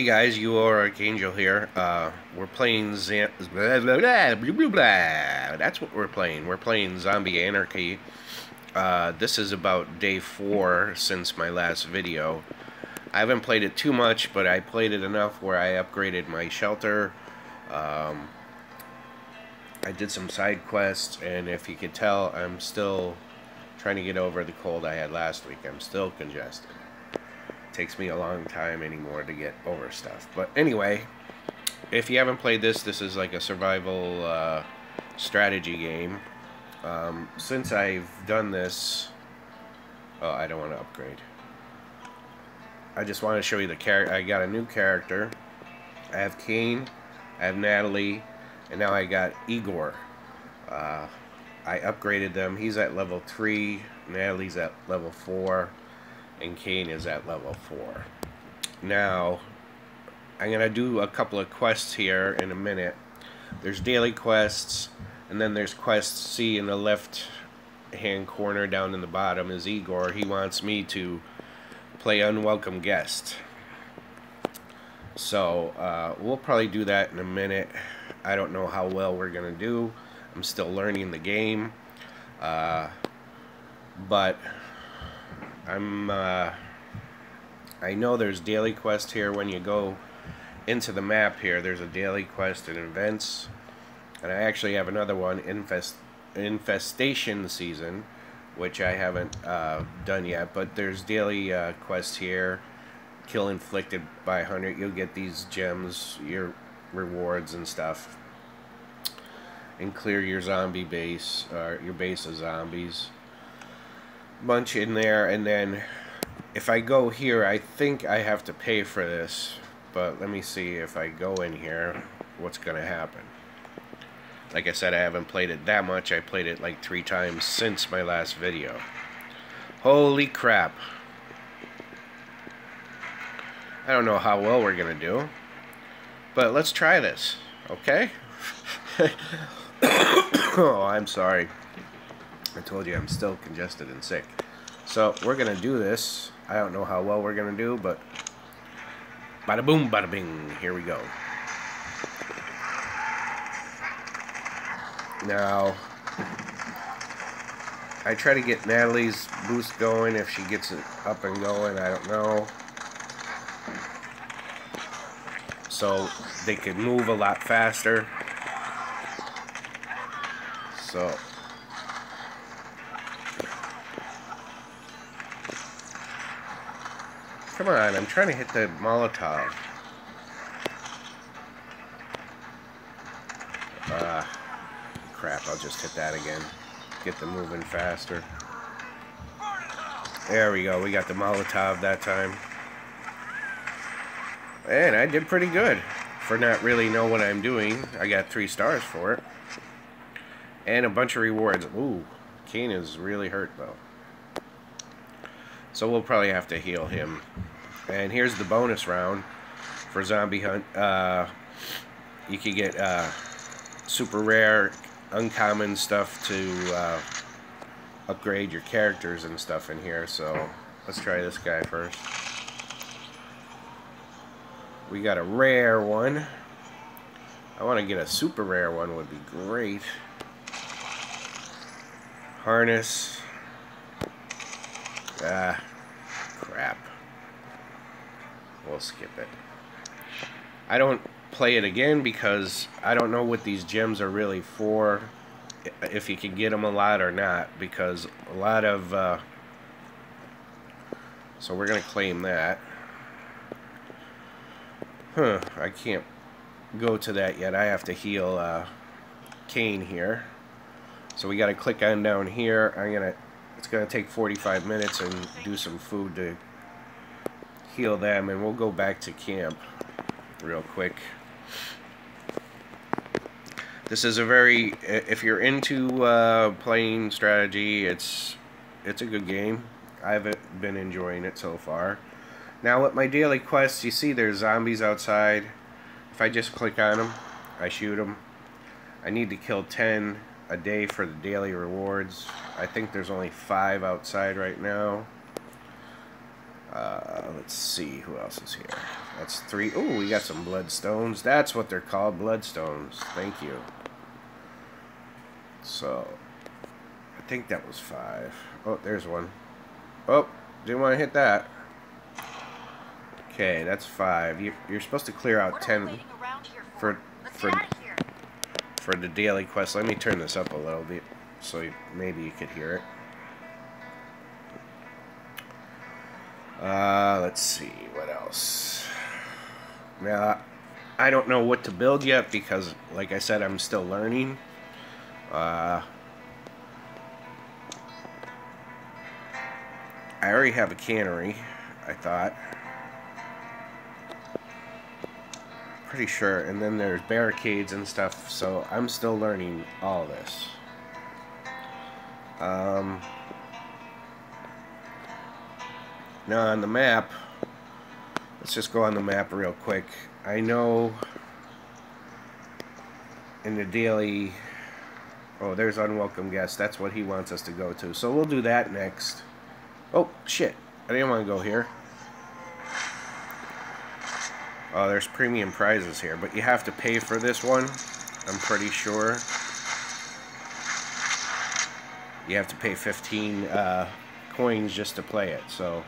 Hey guys, you are Archangel here. We're playing that's what we're playing. We're playing Zombie Anarchy. This is about day 4 since my last video. I haven't played it too much, but I played it enough where I upgraded my shelter. I did some side quests, and if you could tell, I'm still trying to get over the cold I had last week. I'm still congested. Takes me a long time anymore to get over stuff. But anyway, if you haven't played this, this is like a survival strategy game. Since I've done this, oh, I don't want to upgrade. I just want to show you the character. I got a new character. I have Kane, I have Natalie, and now I got Igor. I upgraded them. He's at level 3, Natalie's at level 4. And Kane is at level 4. Now, I'm gonna do a couple of quests here in a minute. There's daily quests, and then there's quest C in the left-hand corner down in the bottom is Igor. He wants me to play Unwelcome Guest. So, we'll probably do that in a minute. I don't know how well we're gonna do. I'm still learning the game. But I know there's daily quest here. When you go into the map here, there's a daily quest and events, and I actually have another one, infestation season, which I haven't done yet. But there's daily quests here. Kill inflicted by 100. You'll get these gems, your rewards and stuff, and clear your zombie base, or your base of zombies. Bunch in there. And then if I go here, I think I have to pay for this, but let me see if I go in here what's gonna happen. Like I said, I haven't played it that much. I played it like 3 times since my last video. Holy crap, I don't know how well we're gonna do, but let's try this, okay? Oh, I'm sorry, I told you I'm still congested and sick. So we're gonna do this. I don't know how well we're gonna do, but bada boom, bada bing. Here we go. Now I try to get Natalie's boost going. If she gets it up and going, I don't know. So they could move a lot faster. So come on, I'm trying to hit the Molotov. Crap, I'll just hit that again. Get them moving faster. There we go, we got the Molotov that time. And I did pretty good for not really know what I'm doing. I got 3 stars for it. And a bunch of rewards. Ooh, Kane is really hurt though. So we'll probably have to heal him. And here's the bonus round for Zombie Hunt. You can get super rare, uncommon stuff to upgrade your characters and stuff in here. So let's try this guy first. We got a rare one. I want to get a super rare one, would be great. Harness. Ah, crap. We'll skip it. I don't play it again because I don't know what these gems are really for, if you can get them a lot or not, because a lot of so we're gonna claim that. Huh, I can't go to that yet. I have to heal Kane here, so we gotta click on down here. It's going to take 45 minutes and do some food to heal them, and we'll go back to camp real quick. This is a very, if you're into playing strategy, it's a good game. I've been enjoying it so far. Now with my daily quests, you see there's zombies outside. If I just click on them, I shoot them. I need to kill 10 a day for the daily rewards. I think there's only 5 outside right now. Let's see who else is here. That's three. Oh, we got some bloodstones. That's what they're called, bloodstones. Thank you. So, I think that was 5. Oh, there's one. Oh, didn't want to hit that. Okay, that's 5. You're supposed to clear out 10 for the daily quest. Let me turn this up a little bit so maybe you could hear it. Let's see, what else? Now, I don't know what to build yet because, like I said, I'm still learning. I already have a cannery, I thought. Pretty sure, and then there's barricades and stuff, so I'm still learning all this. Now on the map, let's just go on the map real quick. I know in the daily, oh, there's unwelcome guests. That's what he wants us to go to. So we'll do that next. Oh, shit. I didn't want to go here. Oh, there's premium prizes here, but you have to pay for this one, I'm pretty sure. You have to pay 15 coins just to play it, so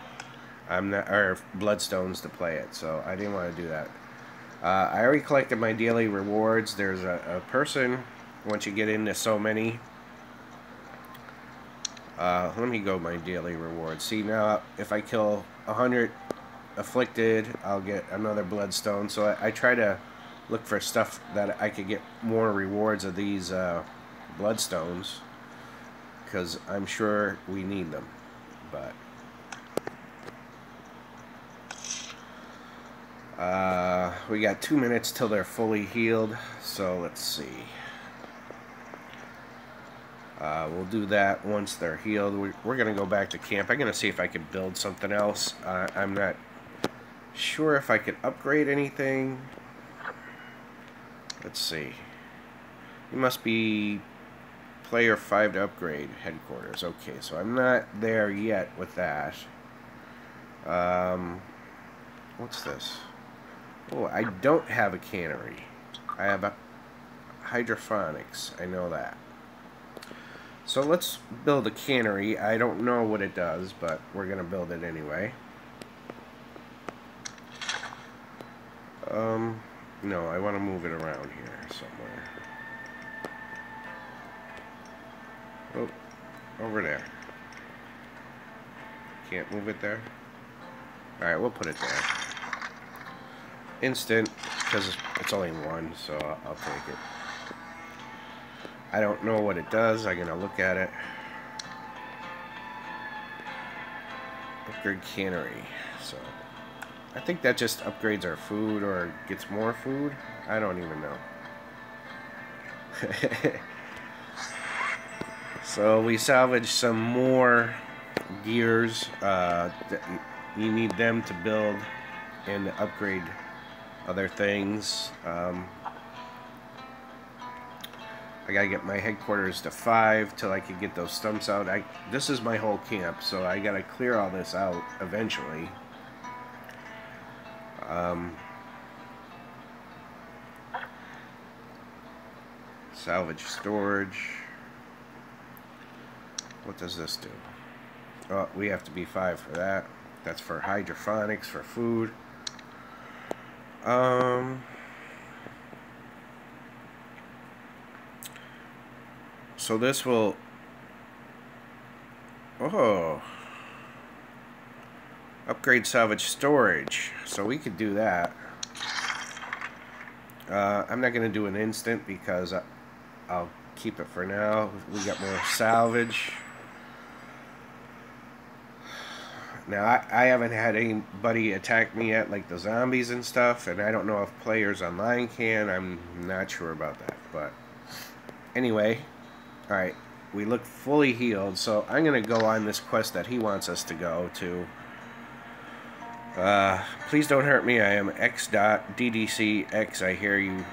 I'm not, or bloodstones to play it, so I didn't want to do that. I already collected my daily rewards. There's a person, once you get into so many. Let me go my daily rewards. See, now if I kill 100 afflicted, I'll get another bloodstone, so I try to look for stuff that I could get more rewards of these bloodstones, because I'm sure we need them. But we got 2 minutes till they're fully healed, so let's see. We'll do that once they're healed. We're going to go back to camp. I'm going to see if I can build something else. I'm not sure if I could upgrade anything. Let's see. You must be player 5 to upgrade headquarters. Okay, so I'm not there yet with that. What's this? Oh, I don't have a cannery. I have a hydroponics. I know that. So let's build a cannery. I don't know what it does, but we're going to build it anyway. No, I want to move it around here somewhere. Oh, over there. Can't move it there. Alright, we'll put it there. Instant, because it's only 1, so I'll take it. I don't know what it does. I'm going to look at it. Upgrade cannery. So I think that just upgrades our food or gets more food. I don't even know. So we salvaged some more gears. You need them to build and upgrade other things. I gotta get my headquarters to 5 till I can get those stumps out. This is my whole camp, so I gotta clear all this out eventually. Salvage storage. What does this do? Oh, we have to be 5 for that. That's for hydroponics, for food. So this will, oh, upgrade salvage storage, so we could do that. I'm not going to do an instant because I'll keep it for now. We got more salvage. Now I haven't had anybody attack me yet, like the zombies and stuff, and I don't know if players online can. I'm not sure about that, but anyway. Alright, we look fully healed, so I'm going to go on this quest that he wants us to go to. Please don't hurt me, I am X.DDCX, I hear you.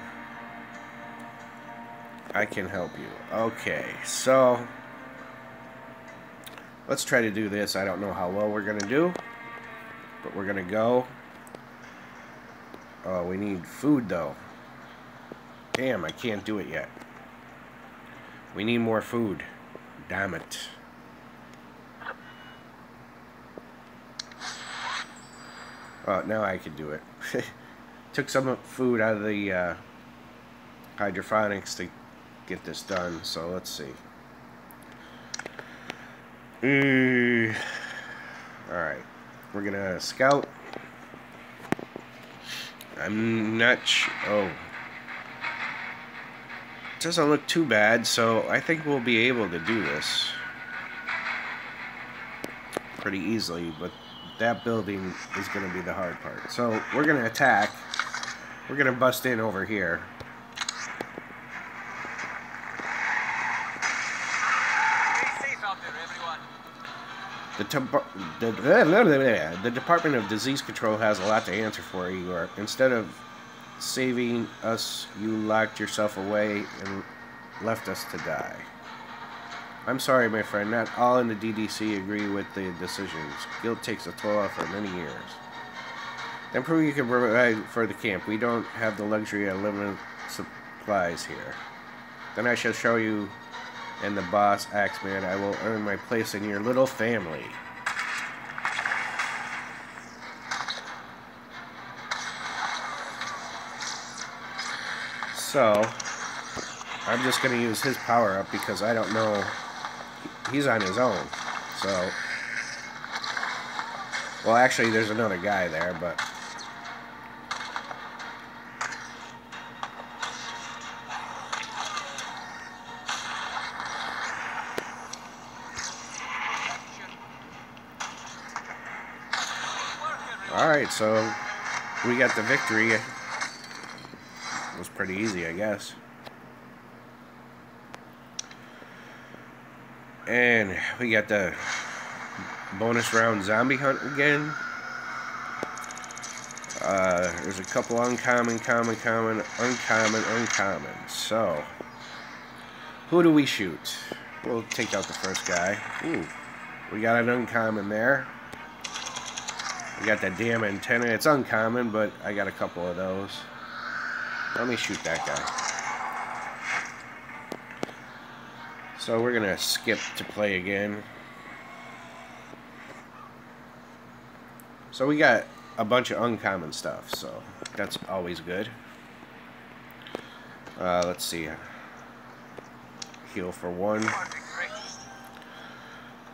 I can help you. Okay, so let's try to do this. I don't know how well we're going to do, but we're going to go. We need food, though. Damn, I can't do it yet. We need more food. Damn it. Oh, now I can do it. Took some food out of the hydroponics to get this done, so let's see. Alright, we're gonna scout. I'm not sure. Oh. It doesn't look too bad, so I think we'll be able to do this pretty easily, but that building is going to be the hard part. So we're going to attack. We're going to bust in over here. Stay safe out there, everyone. The Department of Disease Control has a lot to answer for, Igor. Instead of saving us, you locked yourself away and left us to die. I'm sorry, my friend, not all in the DDC agree with the decisions. Guilt takes a toll for many years. Then prove you can provide for the camp. We don't have the luxury of limited supplies here. Then I shall show you and the boss, Axeman. I will earn my place in your little family. So, I'm just going to use his power up because I don't know. He's on his own. So, well, actually, there's another guy there, but all right, so we got the victory. It was pretty easy, I guess. And we got the bonus round zombie hunt again. There's a couple uncommon, uncommon. So, who do we shoot? We'll take out the first guy. Ooh, we got an uncommon there. We got that damn antenna. It's uncommon, but I got a couple of those. Let me shoot that guy. So we're going to skip to play again. So we got a bunch of uncommon stuff, so that's always good. Let's see. Heal for one.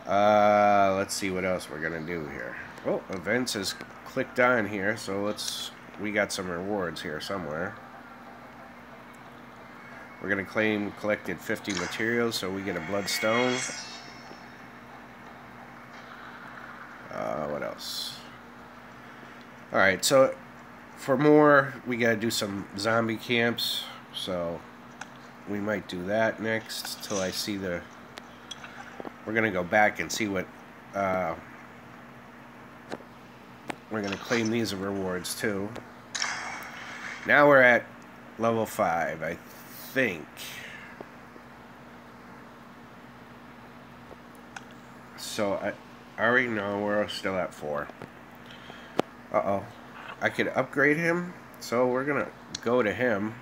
Let's see what else we're going to do here. Oh, events has clicked on here, so let's... We got some rewards here somewhere. We're going to claim collected 50 materials, so we get a bloodstone. What else? Alright, so for more, we got to do some zombie camps. So we might do that next till I see the... We're going to go back and see what... we're going to claim these rewards too. Now we're at level 5, I think. So I already know we're still at 4. Uh-oh. I could upgrade him, so we're gonna go to him.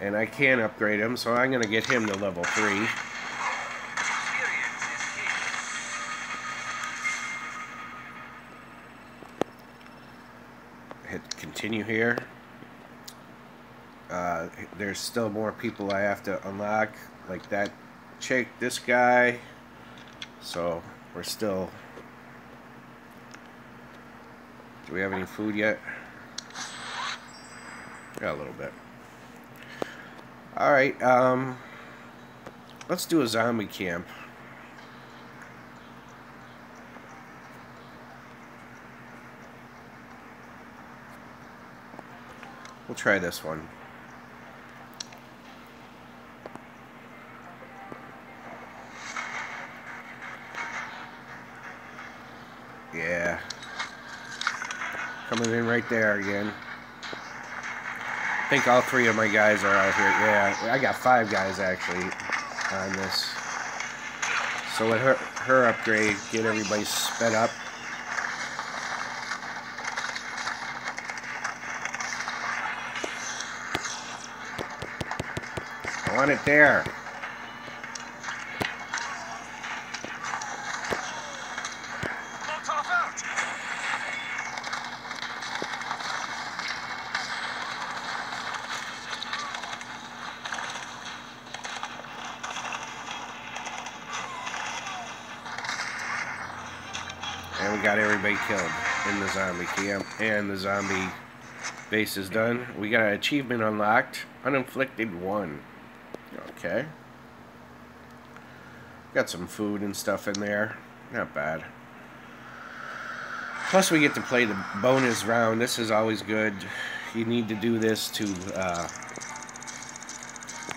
And I can upgrade him, so I'm gonna get him to level 3. Hit continue here. There's still more people I have to unlock, like that chick, this guy, so we're still... Do we have any food yet? Got a little bit. Alright, let's do a zombie camp. We'll try this one. Yeah. Coming in right there again. I think all 3 of my guys are out here. Yeah, I got 5 guys actually on this. So with her upgrade, get everybody sped up. I want it there. And we got everybody killed in the zombie camp, and the zombie base is done. We got an achievement unlocked, Uninflicted 1. Okay. Got some food and stuff in there. Not bad. Plus we get to play the bonus round. This is always good. You need to do this to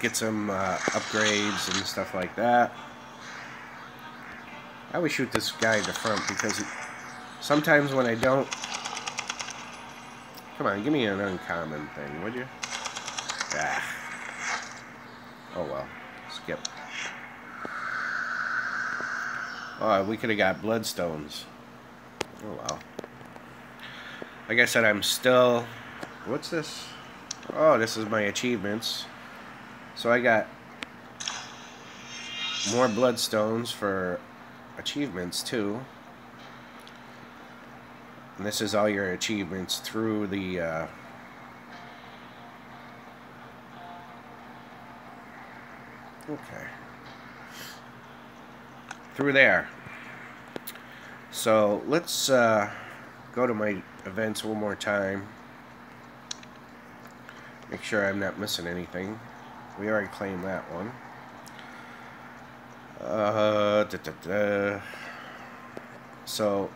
get some upgrades and stuff like that. I always shoot this guy in the front because sometimes when I don't... Come on, give me an uncommon thing, would you? Ah. Oh well. Skip. Oh, we could have got bloodstones. Oh well. Like I said, I'm still... What's this? Oh, this is my achievements. So I got more bloodstones for achievements too. And this is all your achievements through the okay, through there. So let's go to my events one more time, make sure I'm not missing anything. We already claimed that one. So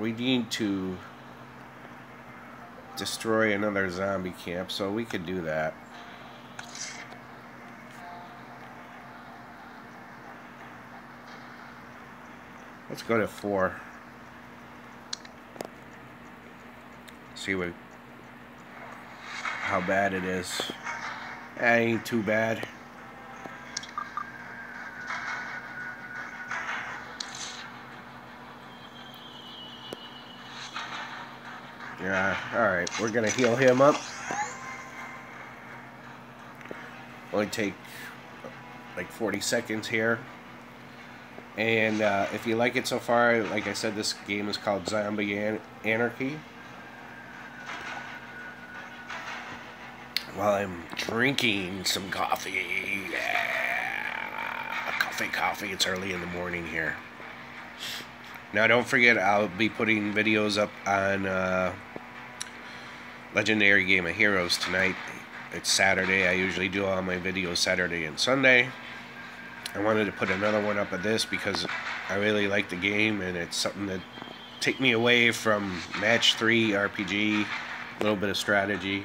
we need to destroy another zombie camp, so we could do that. Let's go to 4. See what, how bad it is. That ain't too bad. Yeah, alright, we're gonna heal him up. Only take like 40 seconds here. And if you like it so far, like I said, this game is called Zombie Anarchy. While I'm drinking some coffee. Yeah. Coffee, it's early in the morning here. Now don't forget, I'll be putting videos up on Legendary Game of Heroes tonight. It's Saturday. I usually do all my videos Saturday and Sunday. I wanted to put another one up of this because I really like the game, and it's something that take me away from match 3 RPG, a little bit of strategy.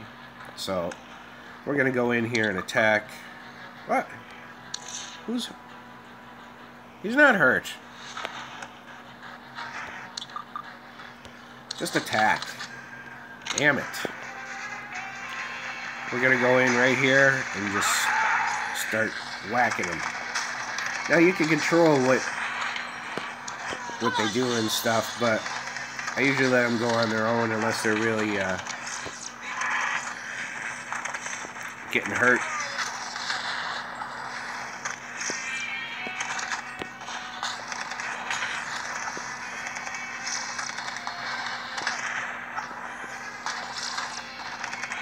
So we're gonna go in here and attack. What? Who's? He's not hurt. Just attack. Damn it. We're going to go in right here and just start whacking them. Now you can control what they do and stuff, but I usually let them go on their own unless they're really getting hurt.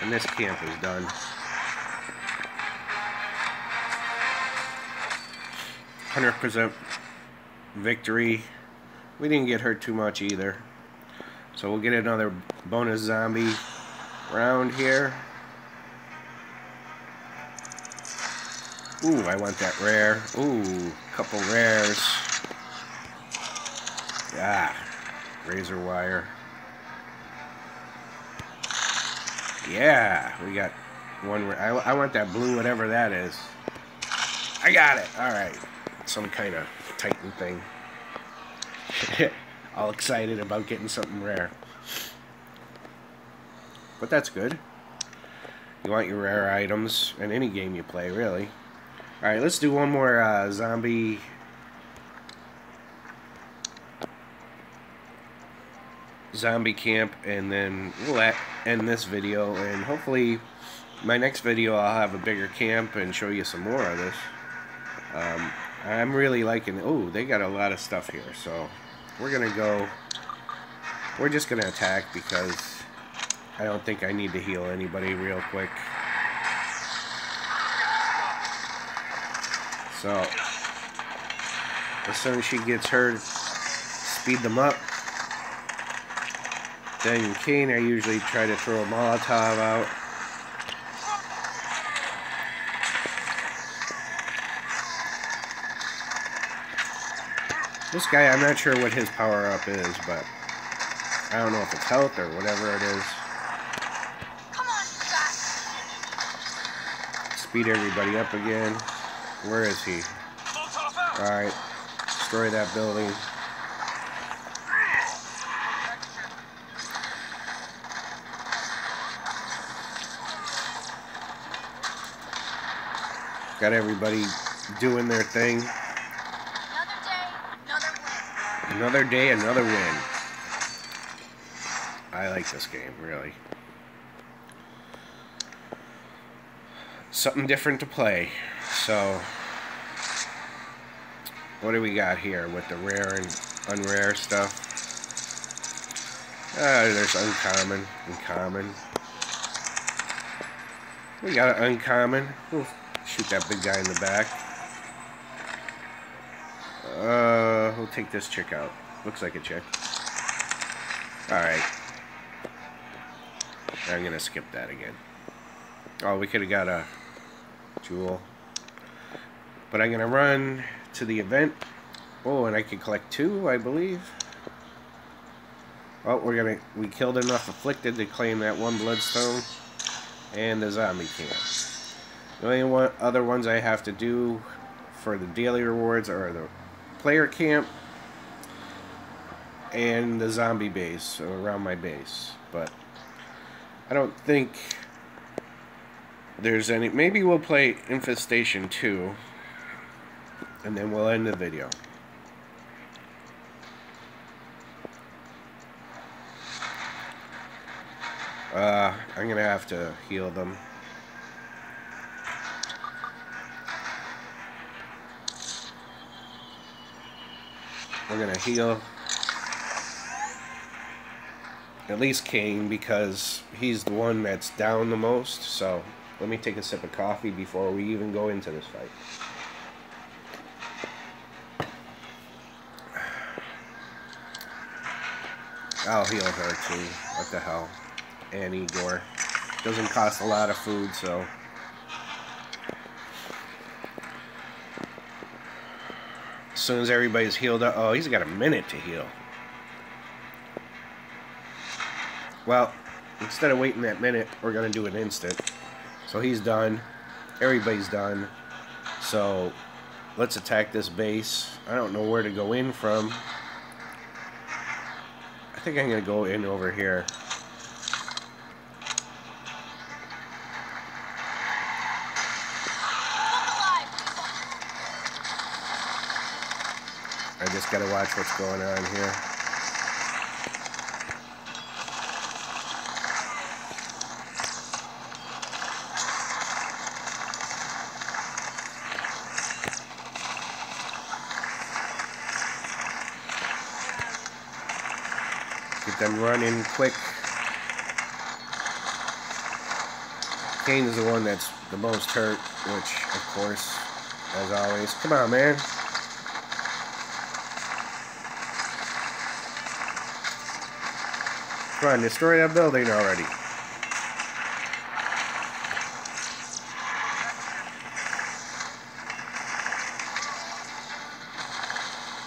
And this camp is done. Hundred % victory. We didn't get hurt too much either. So we'll get another bonus zombie round here. Ooh, I want that rare. Ooh, couple rares. Ah, razor wire. Yeah, we got one. I want that blue, whatever that is. I got it. All right, some kind of Titan thing. All excited about getting something rare, but that's good. You want your rare items in any game you play, really. All right, let's do one more zombie. Zombie camp, and then we'll end this video, and hopefully my next video I'll have a bigger camp and show you some more of this. I'm really liking, oh, they got a lot of stuff here, so we're gonna go, we're just gonna attack because I don't think I need to heal anybody real quick. So as soon as she gets hurt, speed them up. Then Kane, I usually try to throw a Molotov out. This guy, I'm not sure what his power up is, but I don't know if it's health or whatever it is. Come on, back. Speed everybody up again. Where is he? Alright. Destroy that building. Got everybody doing their thing. Another day, another win. I like this game, really. Something different to play. So, what do we got here with the rare and unrare stuff? There's uncommon and common. We got an uncommon. Ooh, shoot that big guy in the back. We'll take this chick out. Looks like a chick. Alright. I'm gonna skip that again. Oh, we could have got a jewel. But I'm gonna run to the event. Oh, and I can collect 2, I believe. Oh, we killed enough afflicted to claim that 1 bloodstone. And the zombie camp. The only other ones I have to do for the daily rewards are the player camp and the zombie base, so around my base, but I don't think there's any. Maybe we'll play Infestation 2 and then we'll end the video. I'm gonna have to heal them. We're going to heal at least Kane because he's the one that's down the most. So let me take a sip of coffee before we even go into this fight. I'll heal her too. What the hell? And Igor. Doesn't cost a lot of food, so... As soon as everybody's healed up, oh, he's got a minute to heal. Well, instead of waiting that minute, we're gonna do an instant. So he's done. Everybody's done. So let's attack this base. I don't know where to go in from. I think I'm gonna go in over here. I just gotta watch what's going on here. Get them running quick. Kane is the one that's the most hurt, which, of course, as always. Come on, man. Run, destroy that building already.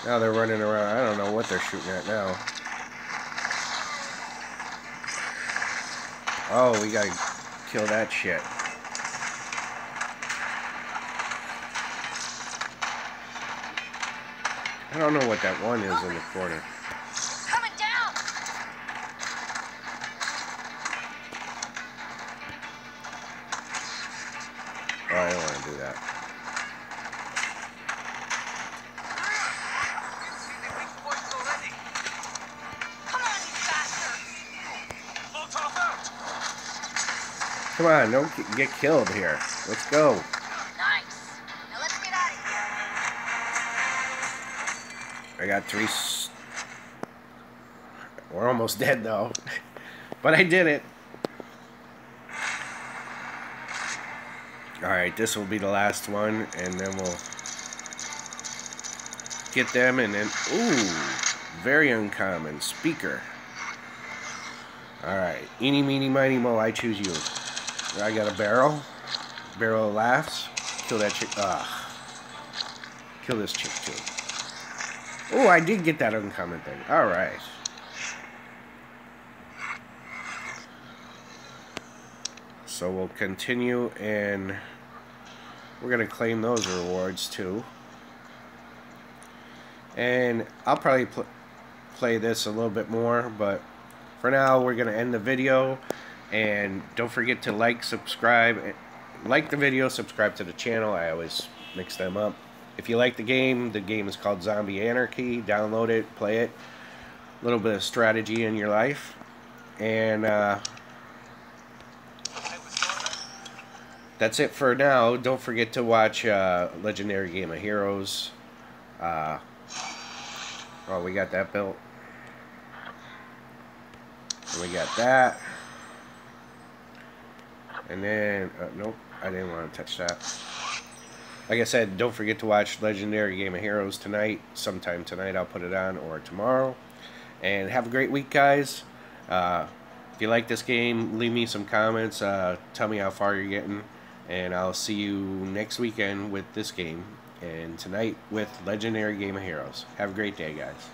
Now they're running around. I don't know what they're shooting at now. Oh, we gotta kill that shit. I don't know what that one is in the corner. I don't want to do that. Come on, don't get killed here. Let's go. Nice. Now let's get out of here. I got three. We're almost dead though, but I did it. All right, this will be the last one, and then we'll get them, and then ooh, very uncommon speaker. All right, eeny, meeny, miny, mo, I choose you. I got a barrel. Barrel of laughs. Kill that chick. Ah, kill this chick too. Oh, I did get that uncommon thing. All right. So we'll continue, and we're going to claim those rewards too. And I'll probably play this a little bit more, but for now we're going to end the video. And don't forget to like, subscribe, like the video, subscribe to the channel. I always mix them up. If you like the game is called Zombie Anarchy. Download it, play it. A little bit of strategy in your life. And that's it for now. Don't forget to watch Legendary Game of Heroes. Oh, we got that built. And we got that. And then, nope, I didn't want to touch that. Like I said, don't forget to watch Legendary Game of Heroes tonight. Sometime tonight I'll put it on, or tomorrow. And have a great week, guys. If you like this game, leave me some comments. Tell me how far you're getting. And I'll see you next weekend with this game, and tonight with Legendary Game of Heroes. Have a great day, guys.